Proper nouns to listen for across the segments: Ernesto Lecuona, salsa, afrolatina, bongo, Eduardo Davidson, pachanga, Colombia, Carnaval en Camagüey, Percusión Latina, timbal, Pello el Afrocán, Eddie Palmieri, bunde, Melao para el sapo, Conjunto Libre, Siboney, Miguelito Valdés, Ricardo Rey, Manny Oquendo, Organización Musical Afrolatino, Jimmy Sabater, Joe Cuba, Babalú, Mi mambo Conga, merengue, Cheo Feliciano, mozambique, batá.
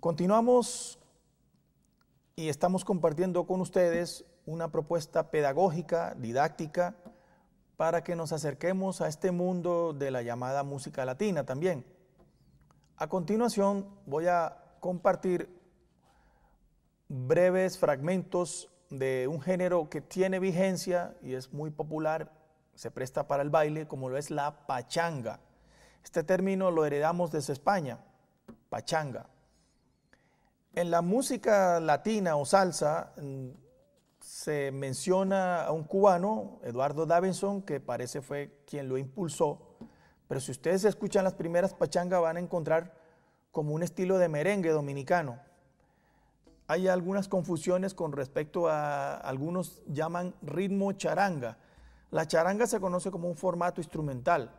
Continuamos y estamos compartiendo con ustedes una propuesta pedagógica, didáctica, para que nos acerquemos a este mundo de la llamada música latina también. A continuación voy a compartir breves fragmentos de un género que tiene vigencia y es muy popular, se presta para el baile, como lo es la pachanga. Este término lo heredamos desde España, pachanga. En la música latina o salsa se menciona a un cubano, Eduardo Davidson, que parece fue quien lo impulsó, pero si ustedes escuchan las primeras pachangas van a encontrar como un estilo de merengue dominicano. Hay algunas confusiones con respecto a algunos llaman ritmo charanga. La charanga se conoce como un formato instrumental,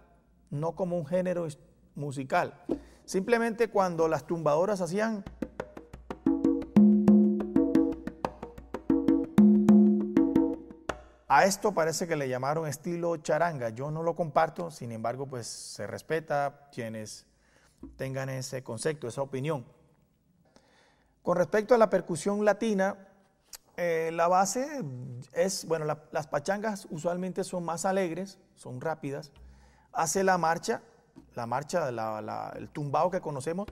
no como un género musical. Simplemente cuando las tumbadoras hacían a esto parece que le llamaron estilo charanga. Yo no lo comparto, sin embargo, pues se respeta quienes tengan ese concepto, esa opinión. Con respecto a la percusión latina, la base es, bueno, las pachangas usualmente son más alegres, son rápidas. Hace el tumbao que conocemos.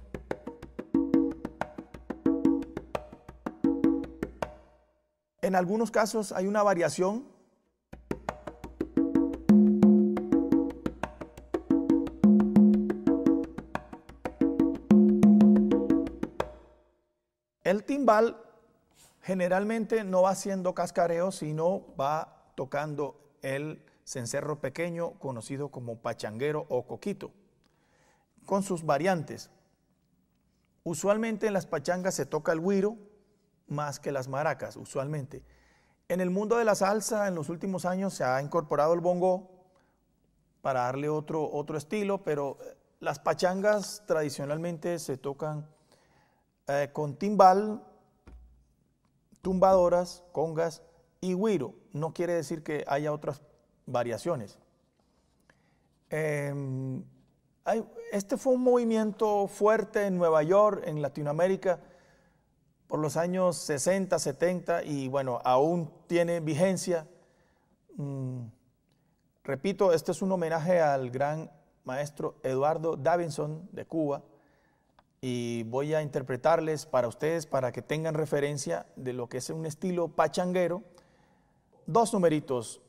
En algunos casos hay una variación. El timbal generalmente no va haciendo cascareo, sino va tocando el cencerro pequeño, conocido como pachanguero o coquito, con sus variantes. Usualmente en las pachangas se toca el güiro más que las maracas, usualmente. En el mundo de la salsa, en los últimos años se ha incorporado el bongo para darle otro estilo, pero las pachangas tradicionalmente se tocan con timbal, tumbadoras, congas y güiro. No quiere decir que haya otras variaciones. Este fue un movimiento fuerte en Nueva York, en Latinoamérica, por los años 60, 70 y bueno, aún tiene vigencia. Repito, este es un homenaje al gran maestro Eduardo Davidson de Cuba. Y voy a interpretarles para ustedes, para que tengan referencia de lo que es un estilo pachanguero. Dos numeritos,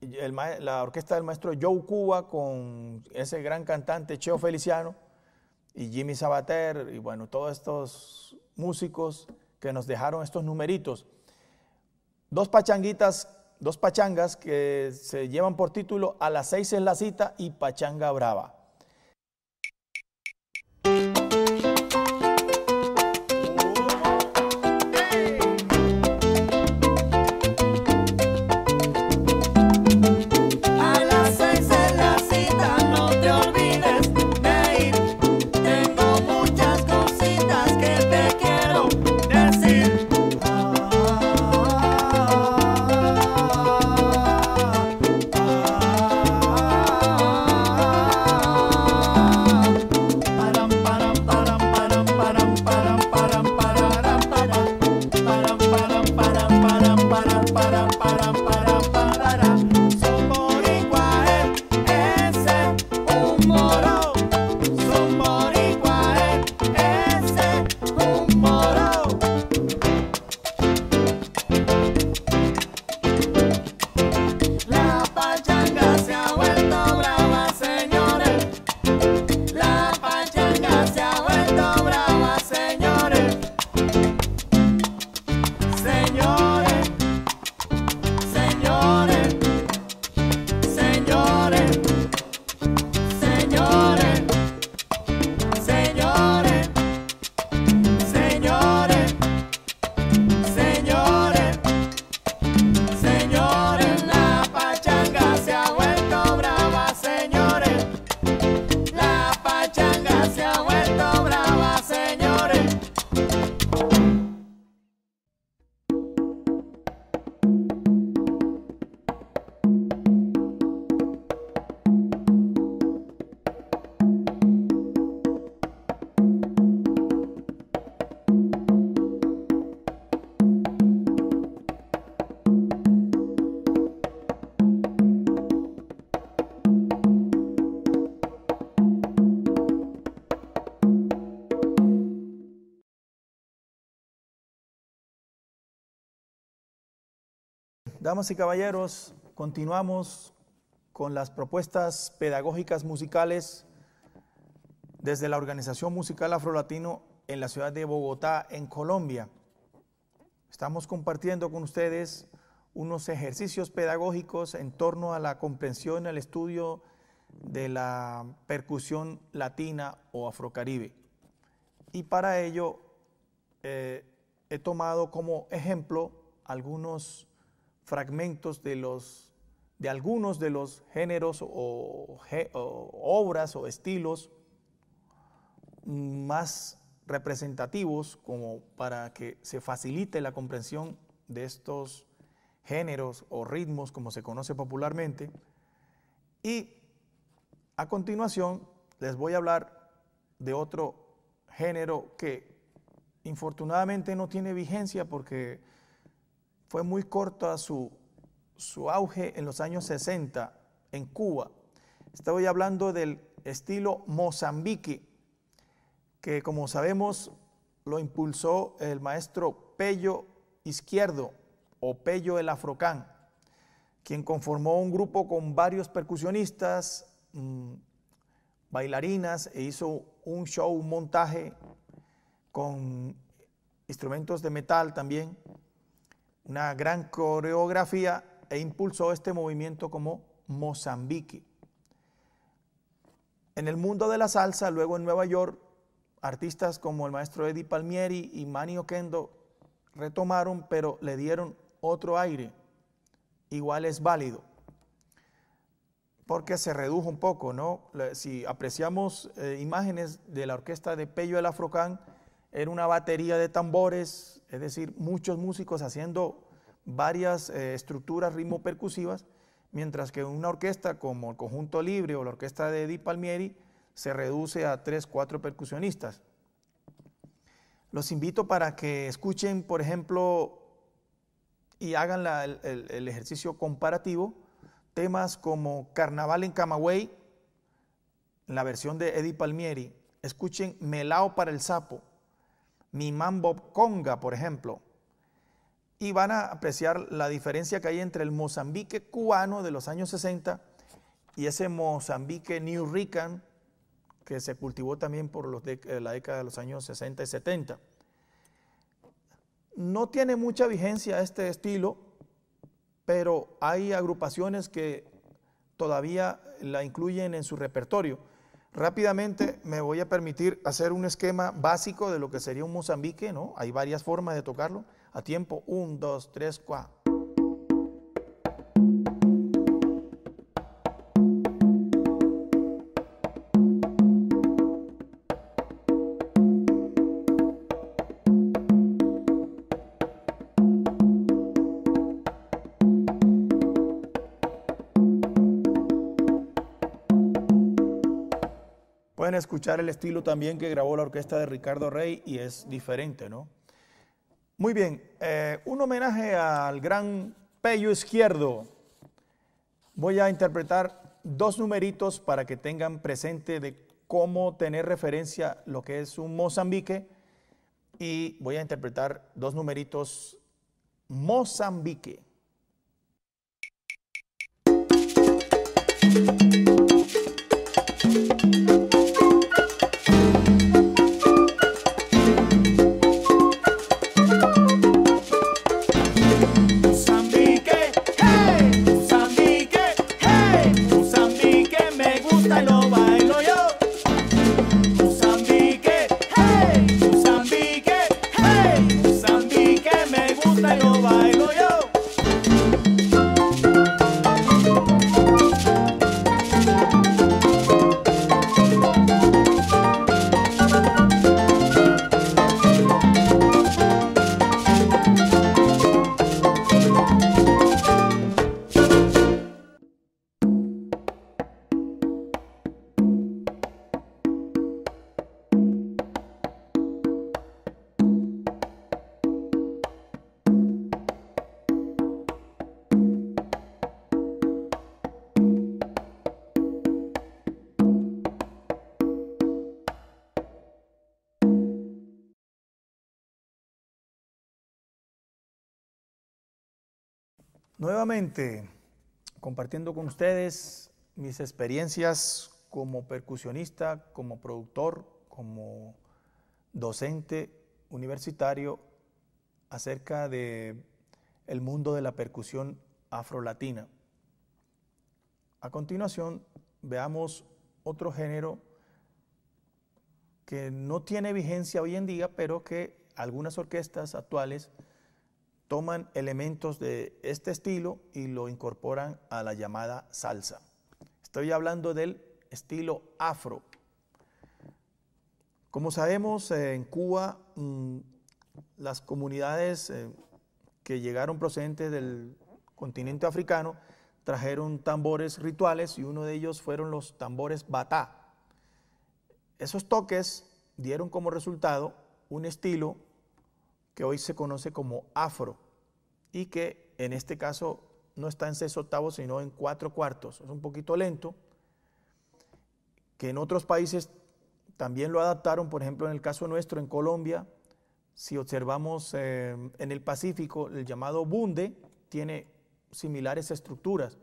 la orquesta del maestro Joe Cuba con ese gran cantante Cheo Feliciano y Jimmy Sabater y bueno, todos estos músicos que nos dejaron estos numeritos. Dos pachangas que se llevan por título A las 6 es la cita y Pachanga Brava. Damas y caballeros, continuamos con las propuestas pedagógicas musicales desde la Organización Musical Afrolatino en la ciudad de Bogotá, en Colombia. Estamos compartiendo con ustedes unos ejercicios pedagógicos en torno a la comprensión y al estudio de la percusión latina o afrocaribe. Y para ello he tomado como ejemplo algunos fragmentos de algunos de los géneros o obras o estilos más representativos, como para que se facilite la comprensión de estos géneros o ritmos, como se conoce popularmente. Y a continuación les voy a hablar de otro género que infortunadamente no tiene vigencia porque fue muy corta su auge en los años 60 en Cuba. Estoy hablando del estilo mozambique, que como sabemos lo impulsó el maestro Pello Izquierdo, o Pello el Afrocán, quien conformó un grupo con varios percusionistas, bailarinas, e hizo un show, un montaje con instrumentos de metal también, una gran coreografía, e impulsó este movimiento como mozambique. En el mundo de la salsa, luego en Nueva York, artistas como el maestro Eddie Palmieri y Manny Oquendo retomaron, pero le dieron otro aire. Igual es válido, porque se redujo un poco, ¿no? Si apreciamos imágenes de la orquesta de Pello el Afrocán, era una batería de tambores, es decir, muchos músicos haciendo varias estructuras ritmo-percusivas, mientras que una orquesta como el Conjunto Libre o la orquesta de Eddie Palmieri se reduce a 3 o 4 percusionistas. Los invito para que escuchen, por ejemplo, y hagan el ejercicio comparativo, temas como Carnaval en Camagüey, la versión de Eddie Palmieri. Escuchen Melao para el Sapo, Mi Mambo Conga, por ejemplo. Y van a apreciar la diferencia que hay entre el mozambique cubano de los años 60 y ese mozambique New Rican, que se cultivó también por la década de los años 60 y 70. No tiene mucha vigencia este estilo, pero hay agrupaciones que todavía la incluyen en su repertorio. Rápidamente me voy a permitir hacer un esquema básico de lo que sería un mozambique, ¿no? Hay varias formas de tocarlo. A tiempo, 1, 2, 3, 4. Pueden escuchar el estilo también que grabó la orquesta de Ricardo Rey y es diferente, ¿no? Muy bien, un homenaje al gran Pello Izquierdo. Voy a interpretar 2 numeritos para que tengan presente de cómo tener referencia lo que es un mozambique, y voy a interpretar 2 numeritos mozambique. Nuevamente, compartiendo con ustedes mis experiencias como percusionista, como productor, como docente universitario acerca del mundo de la percusión afrolatina. A continuación, veamos otro género que no tiene vigencia hoy en día, pero que algunas orquestas actuales toman elementos de este estilo y lo incorporan a la llamada salsa. Estoy hablando del estilo afro. Como sabemos, en Cuba, las comunidades que llegaron procedentes del continente africano trajeron tambores rituales y uno de ellos fueron los tambores batá. Esos toques dieron como resultado un estilo que hoy se conoce como afro y que en este caso no está en 6/8, sino en 4/4. Es un poquito lento, que en otros países también lo adaptaron, por ejemplo, en el caso nuestro, en Colombia, si observamos en el Pacífico, el llamado bunde tiene similares estructuras,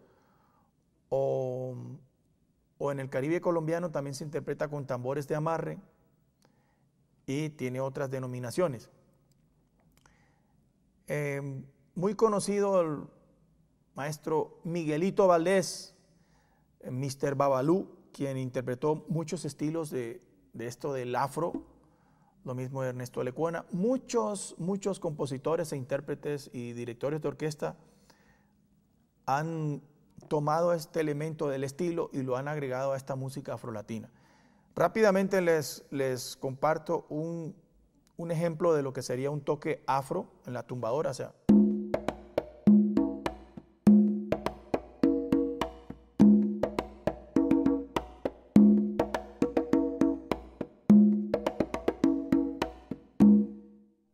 o en el Caribe colombiano también se interpreta con tambores de amarre y tiene otras denominaciones. Muy conocido el maestro Miguelito Valdés, Mr. Babalú, quien interpretó muchos estilos de esto del afro, lo mismo de Ernesto Lecuona. Muchos compositores e intérpretes y directores de orquesta han tomado este elemento del estilo y lo han agregado a esta música afrolatina. Rápidamente les comparto un ejemplo de lo que sería un toque afro en la tumbadora, o sea.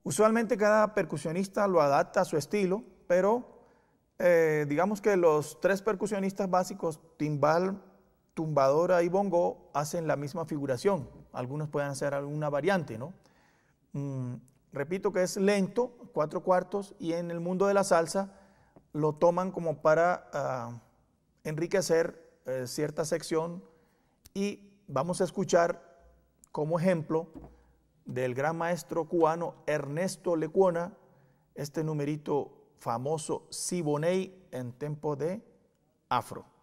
Usualmente cada percusionista lo adapta a su estilo, pero digamos que los tres percusionistas básicos, timbal, tumbadora y bongo, hacen la misma figuración. Algunos pueden hacer alguna variante, ¿no? Repito que es lento, 4/4, y en el mundo de la salsa lo toman como para enriquecer cierta sección, y vamos a escuchar como ejemplo del gran maestro cubano Ernesto Lecuona este numerito famoso Siboney en tempo de afro.